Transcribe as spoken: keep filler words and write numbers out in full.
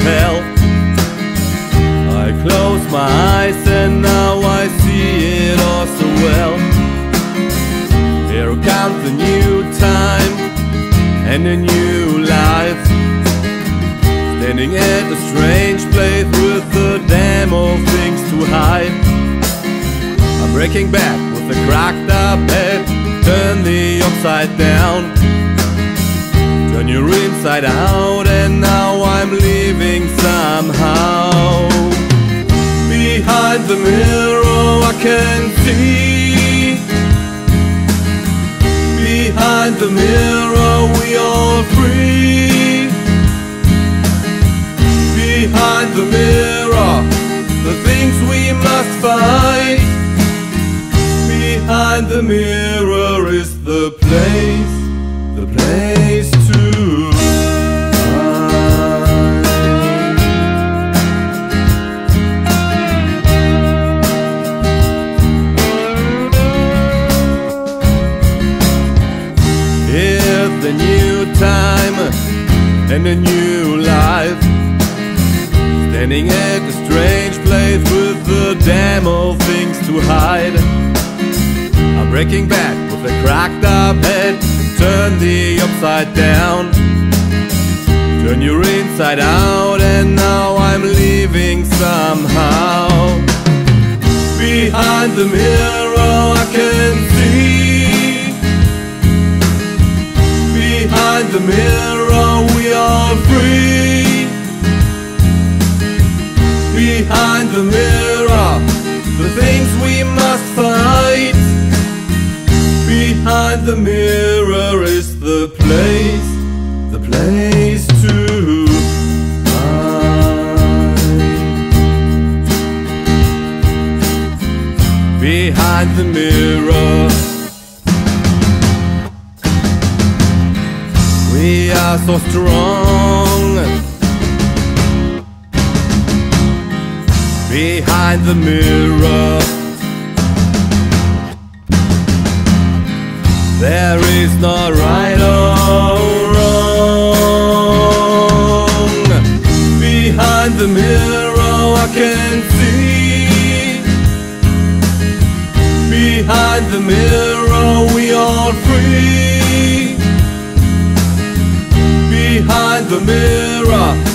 health. I close my eyes and now I see it all so well. Here comes a new time and a new life, standing at a strange place with a damn old things to hide. I'm breaking back with a cracked up head, turn the upside down, turn your inside out, and now I'm leaving somehow. Behind the mirror I can see, behind the mirror we all free. Behind the mirror, the things we must fight. Behind the mirror is the place, the place to a new time and a new life, standing at a strange place with the damn old things to hide. I'm breaking back with a cracked up head, turn the upside down, turn your inside out, and now I'm leaving somehow. Behind the mirror I can see, behind the mirror we are free. Behind the mirror, the things we must fight. Behind the mirror is the place, the place to hide. Behind the mirror we are so strong. Behind the mirror there is no right or wrong. Behind the mirror I can see, behind the mirror we are free. Behind the mirror